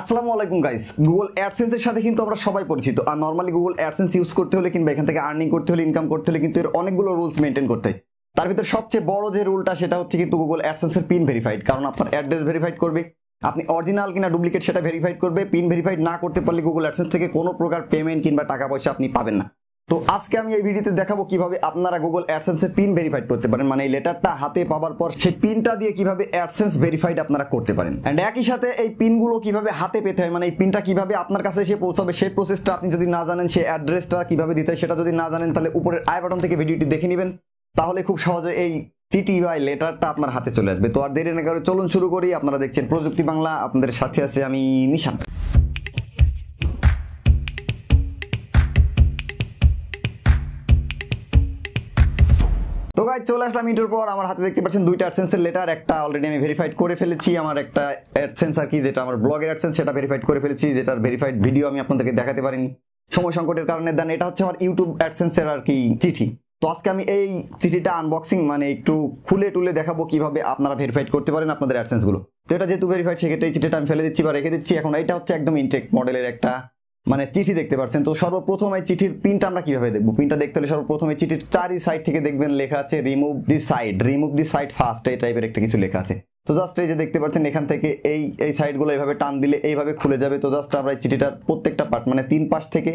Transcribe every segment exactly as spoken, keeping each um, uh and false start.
আসসালামু আলাইকুম guys, Google অ্যাডসেন্সের সাথে কিন্তু আমরা সবাই পরিচিত। আর নর্মালি গুগল অ্যাডসেন্স ইউজ করতে হলে কিংবা এখান থেকে আর্নিং করতে হলে, ইনকাম করতে হলে কিন্তু এর অনেকগুলো রুলস মেনটেন করতে হয়। তার ভিতরে সবচেয়ে বড় যে রুলটা সেটা হচ্ছে কিন্তু গুগল অ্যাডসেন্সের পিন ভেরিফাইড, কারণ আপনার অ্যাড্রেস ভেরিফাইড করবে, আপনি অরিজিনাল কিনা ডুপ্লিকেট সেটা ভেরিফাইড করবে। পিন ভেরিফাইড না করতে পারলে গুগল অ্যাডসেন্স থেকে কোনো প্রকার পেমেন্ট কিংবা টাকা পয়সা আপনি পাবেন না। তো আজকে আমি এই ভিডিওতে দেখাবো কিভাবে আপনারা গুগল অ্যাডসেন্সের পিন ভেরিফাইড করতে পারেন, মানে এই লেটারটা হাতে পাওয়ার পর সেই পিনটা দিয়ে কিভাবে অ্যাডসেন্স ভেরিফাইড আপনারা করতে পারেন। অ্যান্ড একই সাথে এই পিনগুলো কিভাবে হাতে পেতে হয়, মানে এই পিনটা কিভাবে আপনার কাছে এসে পৌঁছাবে সেই প্রসেসটা আপনি যদি না জানেন, সেই অ্যাড্রেসটা কিভাবে দিতে হয় সেটা যদি না জানেন, তাহলে উপরের আই বাটন থেকে ভিডিওটি দেখে নেবেন, তাহলে খুব সহজে এই চিঠি বা লেটারটা আপনার হাতে চলে আসবে। তো আর দেরি না করে চলুন শুরু করি। আপনারা দেখছেন প্রযুক্তি বাংলা, আপনাদের সাথে আছে আমি নিশান। তো গাইজ চলে আসলাম ইন্টার পর, আমার হাতে দেখতে পাচ্ছেন দুইটা অ্যাডসেন্সের লেটার। একটা অলরেডি আমি ভেরিফাইড করে ফেলেছি, আমার একটা অ্যাডসেন্স আর কি যেটা আমার ব্লগের অ্যাডসেন্স সেটা ভেরিফাইড করে ফেলেছি, যেটার ভেরিফাইড ভিডিও আমি আপনাদেরকে দেখাতে পারিনি সময় সংকটের কারণে। দেন এটা হচ্ছে আমার ইউটিউব অ্যাডসেন্সের আর কি চিঠি। তো আজকে আমি এই চিঠিটা আনবক্সিং মানে একটু খুলে টুলে দেখাবো কিভাবে আপনারা ভেরিফাইড করতে পারেন আপনাদের অ্যাডসেন্সগুলো। তো এটা যেহেতু ভেরিফাইড সেক্ষেত্রে এই চিঠিটা আমি ফেলে দিচ্ছি বা রেখে দিচ্ছি। এখন এটা হচ্ছে একদম ইনটেক মডেলের একটা মানে চিঠি দেখতে পাচ্ছেন। তো সর্বপ্রথম এই চিঠির পিনটা আমরা কিভাবে দেখবো, পিনটা দেখতে হলে সর্বপ্রথম এই চিঠির চারি সাইড থেকে দেখবেন লেখা আছে remove the side, remove the side first, এই টাইপের একটা কিছু লেখা আছে। তো জাস্ট এই যে দেখতে পাচ্ছেন এখান থেকে এই এই সাইডগুলো এইভাবে টান দিলে এইভাবে খুলে যাবে। তো জাস্ট আমরা এই চিঠিটার প্রত্যেকটা পার্ট মানে তিন পাশ থেকে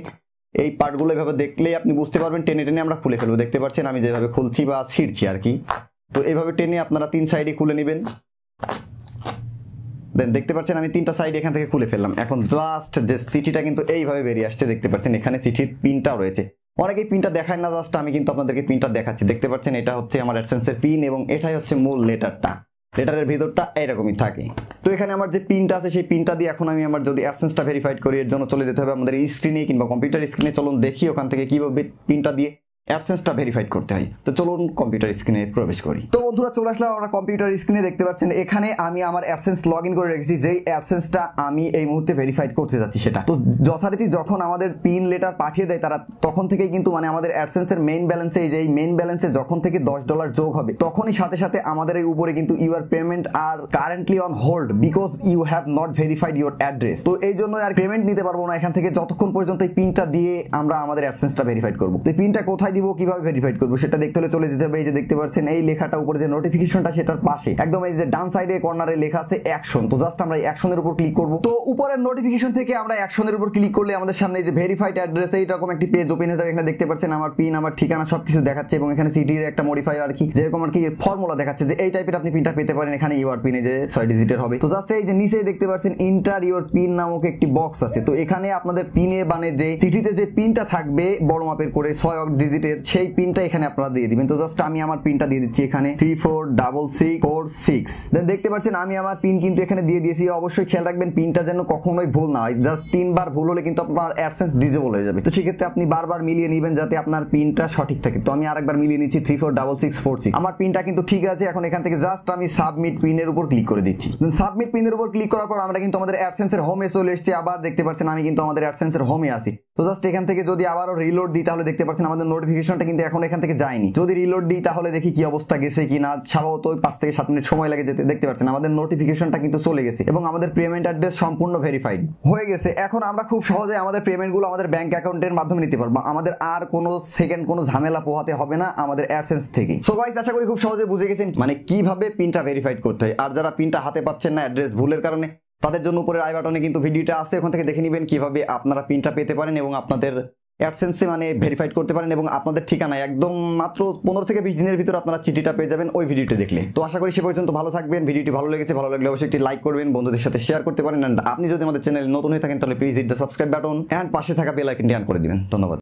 এই পার্টগুলো এভাবে দেখলেই আপনি বুঝতে পারবেন, টেনে টেনে আমরা খুলে ফেলবো। দেখতে পাচ্ছেন আমি যেভাবে খুলছি বা ছিঁড়ছি আর কি। তো এইভাবে টেনে আপনারা তিন সাইডই খুলে নেবেন। দেন দেখতে পাচ্ছেন আমি তিনটা সাইড এখান থেকে খুলে ফেললাম। এখন লাস্ট যে চিঠিটা কিন্তু এইভাবে বেরিয়ে আসছে, দেখতে পাচ্ছেন এখানে চিঠির পিনটাও রয়েছে। অনেকেই পিনটা দেখায় না, জাস্ট আমি কিন্তু আপনাদেরকে পিনটা দেখাচ্ছি। দেখতে পাচ্ছেন এটা হচ্ছে আমার অ্যাডসেন্সের পিন এবং এটাই হচ্ছে মূল লেটারটা, লেটারের ভিতরটা এইরকমই থাকে। তো এখানে আমার যে পিনটা আছে সেই পিনটা দিয়ে এখন আমি আমার যদি অ্যাডসেন্সটা ভেরিফাইড করি, এর জন্য চলে যেতে হবে আমাদের স্ক্রিনে কিংবা কম্পিউটার স্ক্রিনে। চলুন দেখি ওখান থেকে কীভাবে পিনটা দিয়ে অ্যাডসেন্সটা ভেরিফাইড করতে হয়। তো চলুন কম্পিউটার স্ক্রিনে প্রবেশ করি। তো বন্ধুরা চলে আসলাম আমরা কম্পিউটার স্ক্রিনে। দেখতে পাচ্ছেন এখানে আমি আমার অ্যাডসেন্স লগ ইন করে রেখেছি, যেই অ্যাডসেন্সটা আমি এই মুহূর্তে ভেরিফাইড করতে যাচ্ছি সেটা। তো যথারীতি যখন আমাদের পিন লেটার পাঠিয়ে দেয় তারা, তখন থেকেই কিন্তু মানে আমাদের অ্যাডসেন্সের মেইন ব্যালেন্সে, এই যে এই মেইন ব্যালেন্সে যখন থেকে দশ ডলার যোগ হবে তখনই সাথে সাথে আমাদের এই উপরে কিন্তু your payment R currently on hold because you have not verified your address. তো এই জন্য আর পেমেন্ট নিতে পারবো না এখান থেকে যতক্ষণ পর্যন্ত এই পিনটা দিয়ে আমরা আমাদের অ্যাডসেন্সটা ভেরিফাইড করবো। এই পিনটা কোথায় দিব, কিভাবে ভেরিফাইড করবো সেটা দেখতে হলে চলে যেতে হবে। এই যে দেখতে পাচ্ছেন এই লেখাটা উপরে যে নোটিফিকেশনটা সেটার পাশে একদম এই যে ডান সাইডে কর্নারে লেখা আছে অ্যাকশন। তো জাস্ট আমরা অ্যাকশনের উপর ক্লিক করবো। তো উপরের নোটিফিকেশন থেকে আমরা অ্যাকশনের উপর ক্লিক করলে আমাদের সামনে এই যে ভেরিফাইড অ্যাড্রেস এইরকম একটি পেজ ওপেন হয়ে যাবে। এখানে দেখতে পাচ্ছেন আমার পিন, আমার ঠিকানা সবকিছু দেখাচ্ছে এবং এখানে সিটির একটা মডিফাই আর কি যেরকম আর কি ফর্মুলা দেখাচ্ছে যে এই টাইপের আপনি পিনটা পেতে পারেন। এখানে ইউআর পিনে যে ছয় ডিজিটের হবে। তো জাস্ট এই যে নিচে দেখতে পাচ্ছেন ইন্টার ইউর পিন নামক একটি বক্স আছে। তো এখানে আপনাদের পিনে মানে যে চিঠিতে যে পিনটা থাকবে বড় মাপের করে ছয় ডিজিটের সেই পিনটা এখানে আপনারা দিয়ে দিবেন। তো জাস্ট আমি আমার পিনটা দিয়ে দিচ্ছি এখানে three four double six four six. Then দেখতে পাচ্ছেন আমি আমার পিন কিন্তু এখানে দিয়ে দিয়েছি। অবশ্যই খেয়াল রাখবেন পিনটা যেন কখনোই ভুল না হয়। জাস্ট তিনবার ভুল হলে কিন্তু আপনার অ্যাডসেন্স ডিজেবল হয়ে যাবে। তো সেক্ষেত্রে আপনি বারবার মিলিয়ে নেবেন যাতে আপনার পিনটা সঠিক থাকে। তো আমি আরেকবার মিলিয়ে নিচ্ছি three four double six four six. আমার পিনটা কিন্তু ঠিক আছে। এখন এখান থেকে জাস্ট আমি সাবমিট পিনের উপর ক্লিক করে দিচ্ছি। সাবমিট পিনের উপর ক্লিক করার পর আমরা কিন্তু আমাদের অ্যাডসেন্সের হোমে চলে এসেছি। আবার দেখতে পাচ্ছেন আমি কিন্তু আমাদের অ্যাডসেন্সের হোমে আসি। তো জাস্ট এখান থেকে যদি আবারও রিলোড দিই তাহলে দেখতে পাচ্ছেন আমাদের নোটিফিকেশনটা কিন্তু এখন এখান থেকে যায়নি। যদি রিলোড দিই তাহলে দেখি কি অবস্থা, গেছে কি না। সাধারণত পাঁচ থেকে সাত মিনিট সময় লাগে যেতে। দেখতে পাচ্ছেন আমাদের নোটিফিকেশনটা কিন্তু চলে গেছে এবং আমাদের পেমেন্ট অ্যাড্রেস সম্পূর্ণ ভেরিফাইড হয়ে গেছে। এখন আমরা খুব সহজে আমাদের পেমেন্টগুলো আমাদের ব্যাংক অ্যাকাউন্টের মাধ্যমে নিতে পারবো। আমাদের আর কোনো সেকেন্ড কোনো ঝামেলা পোহাতে হবে না আমাদের অ্যাডসেন্স থেকে। সো গাইস আশা করি খুব সহজে বুঝে গেছেন মানে কিভাবে পিনটা ভেরিফাইড করতে হয়। আর যারা পিনটা হাতে পাচ্ছেন না অ্যাড্রেস ভুলের কারণে, তাদের জন্য উপরের আই বাটনে কিন্তু ভিডিওটা আছে, ওখান থেকে দেখে নেবেন কিভাবে আপনারা পিনটা পেতে পারেন এবং আপনাদের অ্যাডসেন্সে মানে ভেরিফাইড করতে পারেন। এবং আপনাদের ঠিকানায় একদম মাত্র পনেরো থেকে বিশ দিনের ভিতর আপনারা চিঠিটা পেয়ে যাবেন ওই ভিডিওটি দেখলে। তো আশা করি সে পর্যন্ত ভালো থাকবেন। ভিডিওটি ভালো লেগেছে, ভালো লাগলে অবশ্যই একটি লাইক করবেন, বন্ধুদের সাথে শেয়ার করতে পারেন। অ্যান্ড আপনি যদি আমাদের চ্যানেল নতুন হয়ে থাকেন তাহলে please hit the subscribe button and পাশে থাকা বেল আইকনটি অন করে দিবেন। ধন্যবাদ।